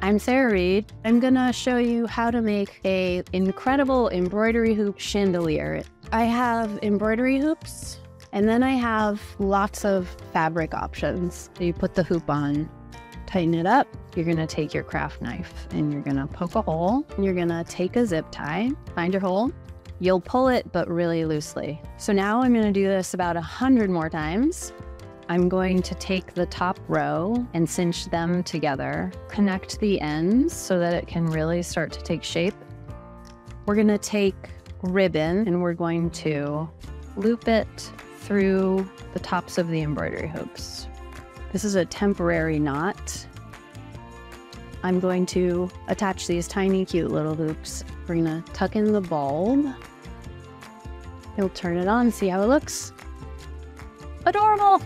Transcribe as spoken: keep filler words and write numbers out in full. I'm Sarah Reed. I'm gonna show you how to make a incredible embroidery hoop chandelier. I have embroidery hoops, and then I have lots of fabric options. So you put the hoop on, tighten it up. You're gonna take your craft knife and you're gonna poke a hole. And you're gonna take a zip tie, find your hole. You'll pull it, but really loosely. So now I'm gonna do this about a hundred more times. I'm going to take the top row and cinch them together. Connect the ends so that it can really start to take shape. We're gonna take ribbon and we're going to loop it through the tops of the embroidery hoops. This is a temporary knot. I'm going to attach these tiny cute little hoops. We're gonna tuck in the bulb. You'll turn it on, see how it looks. Adorable!